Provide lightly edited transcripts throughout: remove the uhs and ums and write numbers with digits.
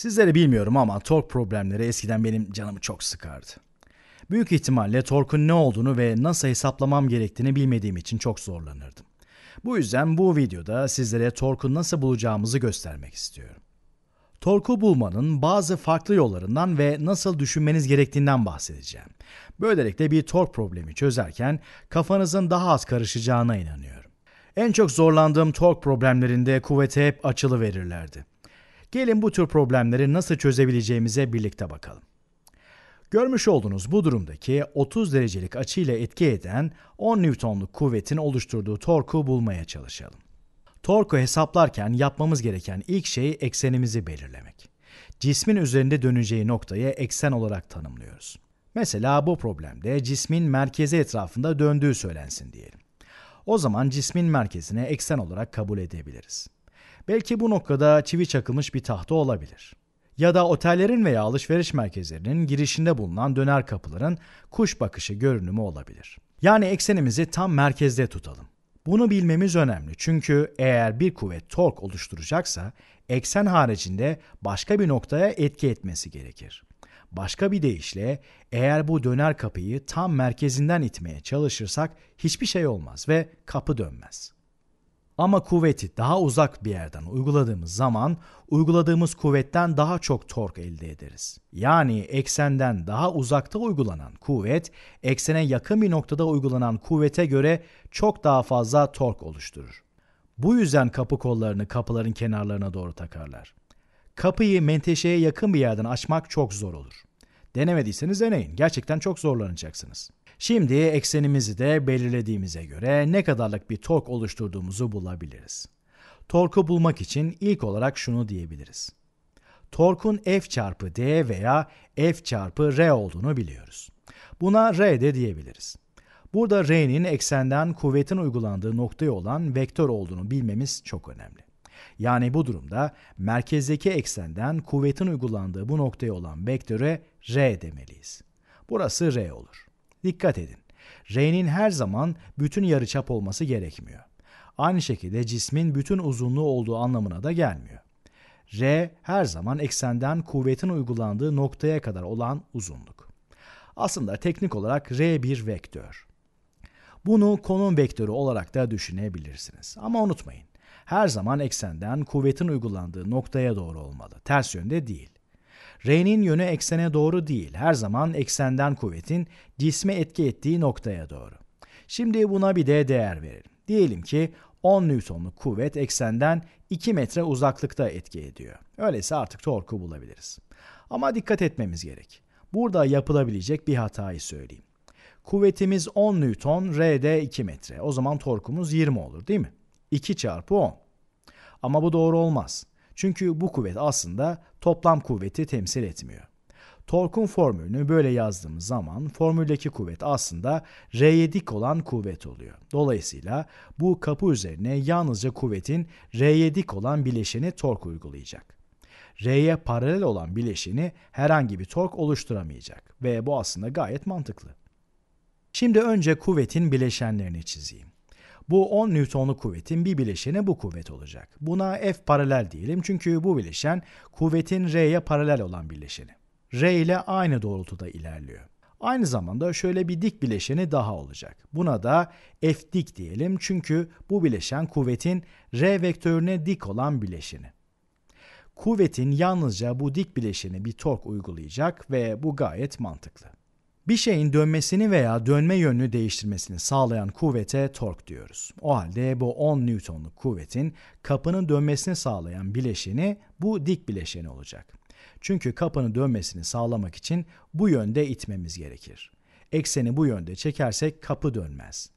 Sizleri bilmiyorum ama tork problemleri eskiden benim canımı çok sıkardı. Büyük ihtimalle torkun ne olduğunu ve nasıl hesaplamam gerektiğini bilmediğim için çok zorlanırdım. Bu yüzden bu videoda sizlere torku nasıl bulacağımızı göstermek istiyorum. Torku bulmanın bazı farklı yollarından ve nasıl düşünmeniz gerektiğinden bahsedeceğim. Böylelikle bir tork problemi çözerken kafanızın daha az karışacağına inanıyorum. En çok zorlandığım tork problemlerinde kuvvete hep açılı verirlerdi. Gelin bu tür problemleri nasıl çözebileceğimize birlikte bakalım. Görmüş olduğunuz bu durumdaki 30 derecelik açıyla etki eden 10 Newton'luk kuvvetin oluşturduğu torku bulmaya çalışalım. Torku hesaplarken yapmamız gereken ilk şey eksenimizi belirlemek. Cismin üzerinde döneceği noktayı eksen olarak tanımlıyoruz. Mesela bu problemde cismin merkezi etrafında döndüğü söylensin diyelim. O zaman cismin merkezine eksen olarak kabul edebiliriz. Belki bu noktada çivi çakılmış bir tahta olabilir. Ya da otellerin veya alışveriş merkezlerinin girişinde bulunan döner kapıların kuş bakışı görünümü olabilir. Yani eksenimizi tam merkezde tutalım. Bunu bilmemiz önemli çünkü eğer bir kuvvet tork oluşturacaksa eksen haricinde başka bir noktaya etki etmesi gerekir. Başka bir deyişle eğer bu döner kapıyı tam merkezinden itmeye çalışırsak hiçbir şey olmaz ve kapı dönmez. Ama kuvveti daha uzak bir yerden uyguladığımız zaman uyguladığımız kuvvetten daha çok tork elde ederiz. Yani eksenden daha uzakta uygulanan kuvvet, eksene yakın bir noktada uygulanan kuvvete göre çok daha fazla tork oluşturur. Bu yüzden kapı kollarını kapıların kenarlarına doğru takarlar. Kapıyı menteşeye yakın bir yerden açmak çok zor olur. Denemediyseniz deneyin, gerçekten çok zorlanacaksınız. Şimdi eksenimizi de belirlediğimize göre ne kadarlık bir tork oluşturduğumuzu bulabiliriz. Torku bulmak için ilk olarak şunu diyebiliriz. Torkun F çarpı D veya F çarpı R olduğunu biliyoruz. Buna R de diyebiliriz. Burada R'nin eksenden kuvvetin uygulandığı noktaya olan vektör olduğunu bilmemiz çok önemli. Yani bu durumda merkezdeki eksenden kuvvetin uygulandığı bu noktaya olan vektöre R demeliyiz. Burası R olur. Dikkat edin, R'nin her zaman bütün yarıçap olması gerekmiyor. Aynı şekilde cismin bütün uzunluğu olduğu anlamına da gelmiyor. R her zaman eksenden kuvvetin uygulandığı noktaya kadar olan uzunluk. Aslında teknik olarak R bir vektör. Bunu konum vektörü olarak da düşünebilirsiniz. Ama unutmayın, her zaman eksenden kuvvetin uygulandığı noktaya doğru olmalı, ters yönde değil. R'nin yönü eksene doğru değil, her zaman eksenden kuvvetin cisme etki ettiği noktaya doğru. Şimdi buna bir de değer verelim. Diyelim ki 10 Newton'luk kuvvet eksenden 2 metre uzaklıkta etki ediyor. Öyleyse artık torku bulabiliriz. Ama dikkat etmemiz gerek. Burada yapılabilecek bir hatayı söyleyeyim. Kuvvetimiz 10 Newton, R'de 2 metre. O zaman torkumuz 20 olur değil mi? 2 çarpı 10. Ama bu doğru olmaz. Çünkü bu kuvvet aslında toplam kuvveti temsil etmiyor. Torkun formülünü böyle yazdığımız zaman formüldeki kuvvet aslında R'ye dik olan kuvvet oluyor. Dolayısıyla bu kapı üzerine yalnızca kuvvetin R'ye dik olan bileşeni tork uygulayacak. R'ye paralel olan bileşeni herhangi bir tork oluşturamayacak ve bu aslında gayet mantıklı. Şimdi önce kuvvetin bileşenlerini çizeyim. Bu 10 Newton'luk kuvvetin bir bileşeni bu kuvvet olacak. Buna F paralel diyelim çünkü bu bileşen kuvvetin R'ye paralel olan bileşeni. R ile aynı doğrultuda ilerliyor. Aynı zamanda şöyle bir dik bileşeni daha olacak. Buna da F dik diyelim çünkü bu bileşen kuvvetin R vektörüne dik olan bileşeni. Kuvvetin yalnızca bu dik bileşeni bir tork uygulayacak ve bu gayet mantıklı. Bir şeyin dönmesini veya dönme yönünü değiştirmesini sağlayan kuvvete tork diyoruz. O halde bu 10 Newton'luk kuvvetin kapının dönmesini sağlayan bileşeni bu dik bileşeni olacak. Çünkü kapının dönmesini sağlamak için bu yönde itmemiz gerekir. Ekseni bu yönde çekersek kapı dönmez.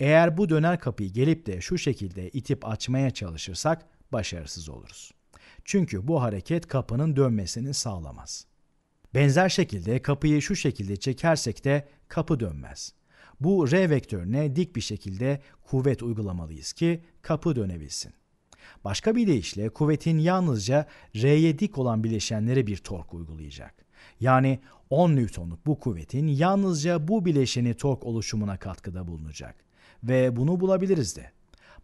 Eğer bu döner kapıyı gelip de şu şekilde itip açmaya çalışırsak başarısız oluruz. Çünkü bu hareket kapının dönmesini sağlamaz. Benzer şekilde kapıyı şu şekilde çekersek de kapı dönmez. Bu R vektörüne dik bir şekilde kuvvet uygulamalıyız ki kapı dönebilsin. Başka bir deyişle kuvvetin yalnızca R'ye dik olan bileşenlere bir tork uygulayacak. Yani 10 Newton'luk bu kuvvetin yalnızca bu bileşeni tork oluşumuna katkıda bulunacak. Ve bunu bulabiliriz de.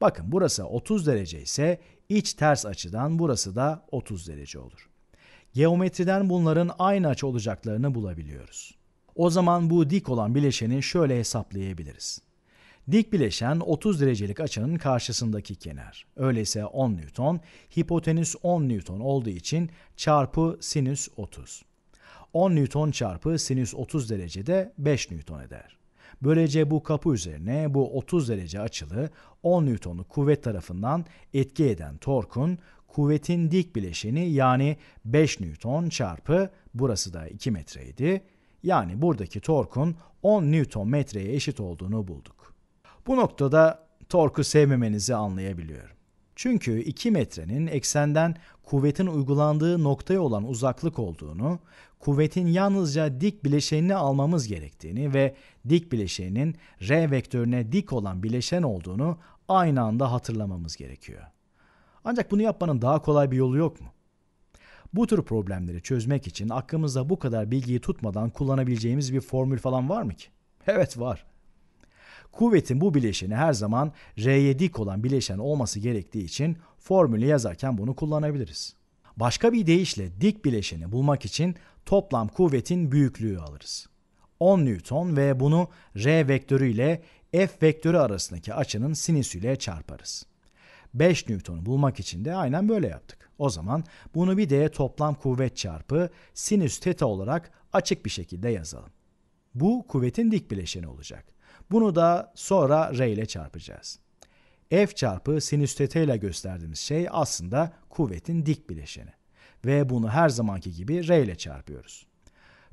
Bakın burası 30 derece ise iç ters açıdan burası da 30 derece olur. geometriden bunların aynı açı olacaklarını bulabiliyoruz. O zaman bu dik olan bileşeni şöyle hesaplayabiliriz. Dik bileşen 30 derecelik açının karşısındaki kenar. Öyleyse 10 Newton, hipotenüs 10 Newton olduğu için çarpı sinüs 30. 10 Newton çarpı sinüs 30 derecede 5 Newton eder. Böylece bu kapı üzerine bu 30 derece açılı 10 Newton'lu kuvvet tarafından etki eden torkun, kuvvetin dik bileşeni yani 5 Newton çarpı, burası da 2 metreydi, yani buradaki torkun 10 Newton metreye eşit olduğunu bulduk. Bu noktada torku sevmemenizi anlayabiliyorum. Çünkü 2 metrenin eksenden kuvvetin uygulandığı noktaya olan uzaklık olduğunu, kuvvetin yalnızca dik bileşenini almamız gerektiğini ve dik bileşenin R vektörüne dik olan bileşen olduğunu aynı anda hatırlamamız gerekiyor. Ancak bunu yapmanın daha kolay bir yolu yok mu? Bu tür problemleri çözmek için aklımızda bu kadar bilgiyi tutmadan kullanabileceğimiz bir formül falan var mı ki? Evet, var. Kuvvetin bu bileşeni her zaman R'ye dik olan bileşen olması gerektiği için formülü yazarken bunu kullanabiliriz. Başka bir deyişle dik bileşeni bulmak için toplam kuvvetin büyüklüğü alırız. 10 Newton ve bunu R vektörü ile F vektörü arasındaki açının sinüsüyle çarparız. 5 Newton'u bulmak için de aynen böyle yaptık. O zaman bunu bir de toplam kuvvet çarpı sinüs teta olarak açık bir şekilde yazalım. Bu kuvvetin dik bileşeni olacak. Bunu da sonra R ile çarpacağız. F çarpı sinüs teta ile gösterdiğimiz şey aslında kuvvetin dik bileşeni. Ve bunu her zamanki gibi R ile çarpıyoruz.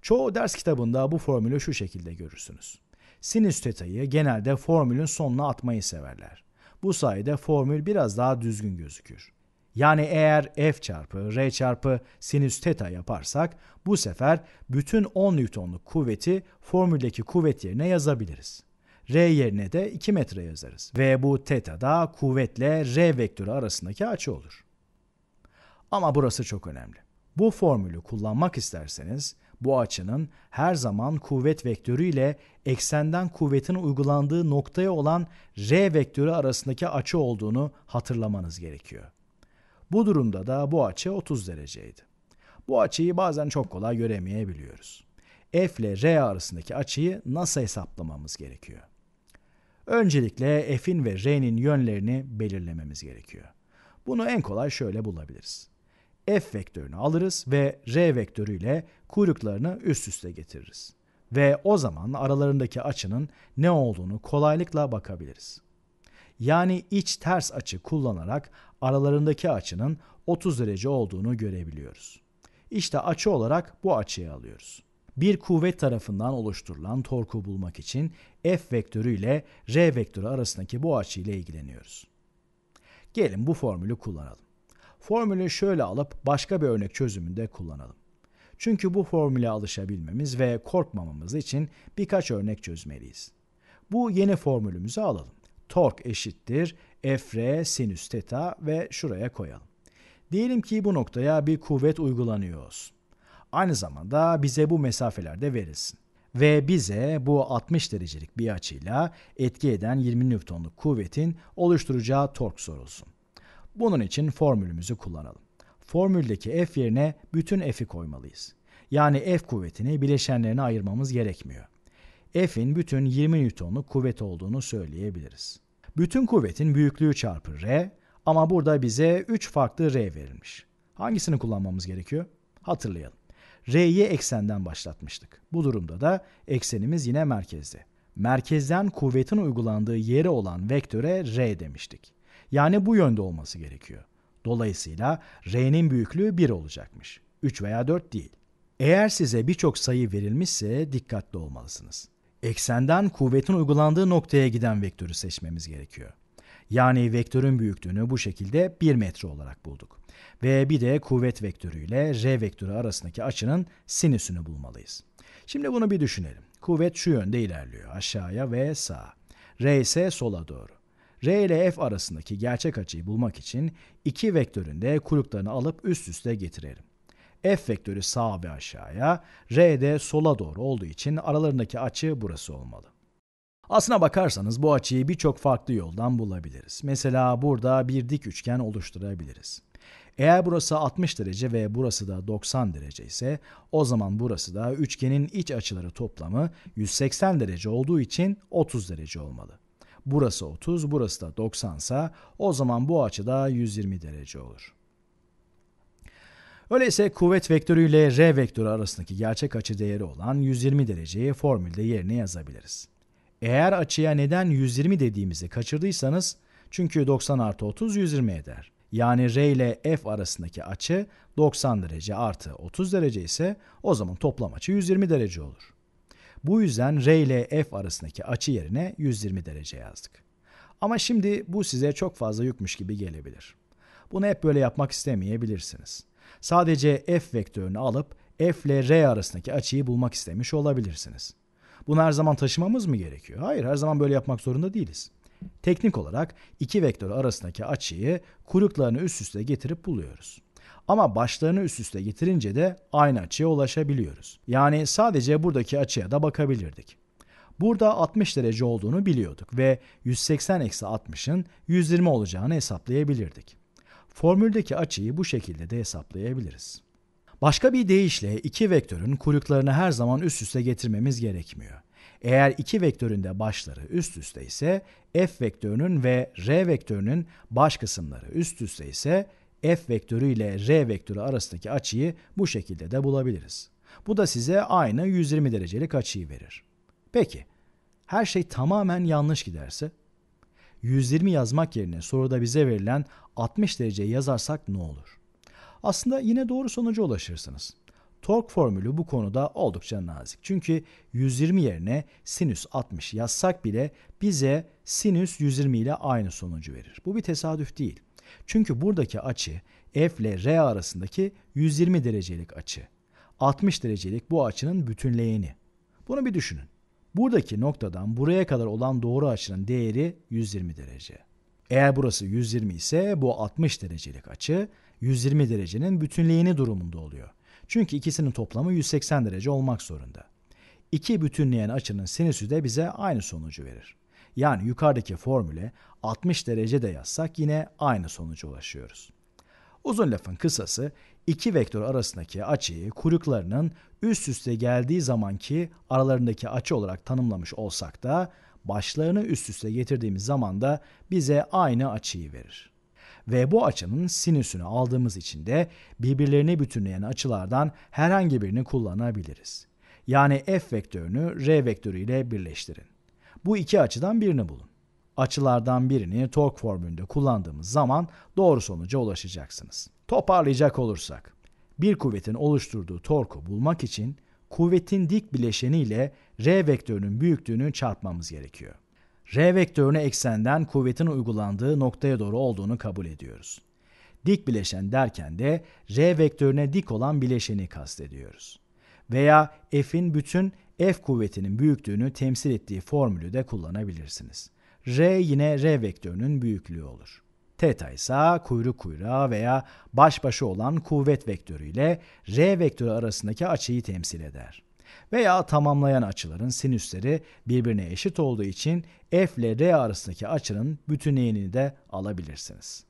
Çoğu ders kitabında bu formülü şu şekilde görürsünüz. Sinüs teta'yı genelde formülün sonuna atmayı severler. Bu sayede formül biraz daha düzgün gözükür. Yani eğer F çarpı R çarpı sinüs teta yaparsak bu sefer bütün 10 Newton'luk kuvveti formüldeki kuvvet yerine yazabiliriz. R yerine de 2 metre yazarız ve bu teta da kuvvetle R vektörü arasındaki açı olur. Ama burası çok önemli. Bu formülü kullanmak isterseniz bu açının her zaman kuvvet vektörü ile eksenden kuvvetin uygulandığı noktaya olan R vektörü arasındaki açı olduğunu hatırlamanız gerekiyor. Bu durumda da bu açı 30 dereceydi. Bu açıyı bazen çok kolay göremeyebiliyoruz. F ile R arasındaki açıyı nasıl hesaplamamız gerekiyor? Öncelikle F'in ve R'nin yönlerini belirlememiz gerekiyor. Bunu en kolay şöyle bulabiliriz. F vektörünü alırız ve R vektörüyle kuyruklarını üst üste getiririz. Ve o zaman aralarındaki açının ne olduğunu kolaylıkla bakabiliriz. Yani iç ters açı kullanarak aralarındaki açının 30 derece olduğunu görebiliyoruz. İşte açı olarak bu açıyı alıyoruz. Bir kuvvet tarafından oluşturulan torku bulmak için F vektörü ile R vektörü arasındaki bu açı ile ilgileniyoruz. Gelin bu formülü kullanalım. Formülü şöyle alıp başka bir örnek çözümünde kullanalım. Çünkü bu formüle alışabilmemiz ve korkmamamız için birkaç örnek çözmeliyiz. Bu yeni formülümüzü alalım. Tork eşittir FR sinüs teta ve şuraya koyalım. Diyelim ki bu noktaya bir kuvvet uygulanıyor olsun. Aynı zamanda bize bu mesafelerde verilsin. Ve bize bu 60 derecelik bir açıyla etki eden 20 Newton'luk kuvvetin oluşturacağı tork sorulsun. Bunun için formülümüzü kullanalım. Formüldeki F yerine bütün F'i koymalıyız. Yani F kuvvetini bileşenlerine ayırmamız gerekmiyor. F'in bütün 20 Newton'luk kuvvet olduğunu söyleyebiliriz. Bütün kuvvetin büyüklüğü çarpı R ama burada bize 3 farklı R verilmiş. Hangisini kullanmamız gerekiyor? Hatırlayalım. R'yi eksenden başlatmıştık. Bu durumda da eksenimiz yine merkezde. Merkezden kuvvetin uygulandığı yere olan vektöre R demiştik. Yani bu yönde olması gerekiyor. Dolayısıyla R'nin büyüklüğü 1 olacakmış. 3 veya 4 değil. Eğer size birçok sayı verilmişse dikkatli olmalısınız. Eksenden kuvvetin uygulandığı noktaya giden vektörü seçmemiz gerekiyor. Yani vektörün büyüklüğünü bu şekilde 1 metre olarak bulduk. Ve bir de kuvvet vektörü ile R vektörü arasındaki açının sinüsünü bulmalıyız. Şimdi bunu bir düşünelim. Kuvvet şu yönde ilerliyor. Aşağıya ve sağa. R ise sola doğru. R ile F arasındaki gerçek açıyı bulmak için iki vektörün de kuyruklarını alıp üst üste getirelim. F vektörü sağa ve aşağıya, R de sola doğru olduğu için aralarındaki açı burası olmalı. Aslına bakarsanız bu açıyı birçok farklı yoldan bulabiliriz. Mesela burada bir dik üçgen oluşturabiliriz. Eğer burası 60 derece ve burası da 90 derece ise o zaman burası da üçgenin iç açıları toplamı 180 derece olduğu için 30 derece olmalı. Burası 30, burası da 90 ise o zaman bu açı da 120 derece olur. Öyleyse kuvvet vektörü ile R vektörü arasındaki gerçek açı değeri olan 120 dereceyi formülde yerine yazabiliriz. Eğer açıya neden 120 dediğimizi kaçırdıysanız, çünkü 90 artı 30 120 eder. Yani R ile F arasındaki açı 90 derece artı 30 derece ise o zaman toplam açı 120 derece olur. Bu yüzden R ile F arasındaki açı yerine 120 derece yazdık. Ama şimdi bu size çok fazla yükmüş gibi gelebilir. Bunu hep böyle yapmak istemeyebilirsiniz. Sadece F vektörünü alıp F ile R arasındaki açıyı bulmak istemiş olabilirsiniz. Bunu her zaman taşımamız mı gerekiyor? Hayır, her zaman böyle yapmak zorunda değiliz. Teknik olarak iki vektör arasındaki açıyı kuyruklarını üst üste getirip buluyoruz. Ama başlarını üst üste getirince de aynı açıya ulaşabiliyoruz. Yani sadece buradaki açıya da bakabilirdik. Burada 60 derece olduğunu biliyorduk ve 180-60'ın 120 olacağını hesaplayabilirdik. Formüldeki açıyı bu şekilde de hesaplayabiliriz. Başka bir deyişle iki vektörün kuyruklarını her zaman üst üste getirmemiz gerekmiyor. Eğer iki vektörün de başları üst üste ise F vektörünün ve R vektörünün baş kısımları üst üste ise F vektörü ile R vektörü arasındaki açıyı bu şekilde de bulabiliriz. Bu da size aynı 120 derecelik açıyı verir. Peki, her şey tamamen yanlış giderse? 120 yazmak yerine soruda bize verilen 60 dereceyi yazarsak ne olur? Aslında yine doğru sonuca ulaşırsınız. Tork formülü bu konuda oldukça nazik. Çünkü 120 yerine sinüs 60 yazsak bile bize sinüs 120 ile aynı sonucu verir. Bu bir tesadüf değil. Çünkü buradaki açı F ile R arasındaki 120 derecelik açı. 60 derecelik bu açının bütünleyeni. Bunu bir düşünün. Buradaki noktadan buraya kadar olan doğru açının değeri 120 derece. Eğer burası 120 ise bu 60 derecelik açı 120 derecenin bütünleyeni durumunda oluyor. Çünkü ikisinin toplamı 180 derece olmak zorunda. İki bütünleyen açının sinüsü de bize aynı sonucu verir. Yani yukarıdaki formüle 60 derece de yazsak yine aynı sonuca ulaşıyoruz. Uzun lafın kısası, iki vektör arasındaki açıyı kuyruklarının üst üste geldiği zamanki aralarındaki açı olarak tanımlamış olsak da başlarını üst üste getirdiğimiz zaman da bize aynı açıyı verir. Ve bu açının sinüsünü aldığımız için de birbirlerini bütünleyen açılardan herhangi birini kullanabiliriz. Yani F vektörünü R vektörü ile birleştirin. Bu iki açıdan birini bulun. Açılardan birini tork formülünde kullandığımız zaman doğru sonuca ulaşacaksınız. Toparlayacak olursak, bir kuvvetin oluşturduğu torku bulmak için kuvvetin dik bileşeni ile R vektörünün büyüklüğünü çarpmamız gerekiyor. R vektörünü eksenden kuvvetin uygulandığı noktaya doğru olduğunu kabul ediyoruz. Dik bileşen derken de R vektörüne dik olan bileşeni kastediyoruz. Veya F'in bütün F kuvvetinin büyüklüğünü temsil ettiği formülü de kullanabilirsiniz. R yine R vektörünün büyüklüğü olur. Teta ise kuyruk kuyruğa veya baş başa olan kuvvet vektörü ile R vektörü arasındaki açıyı temsil eder. Veya tamamlayan açıların sinüsleri birbirine eşit olduğu için F ile R arasındaki açının bütünleyenini de alabilirsiniz.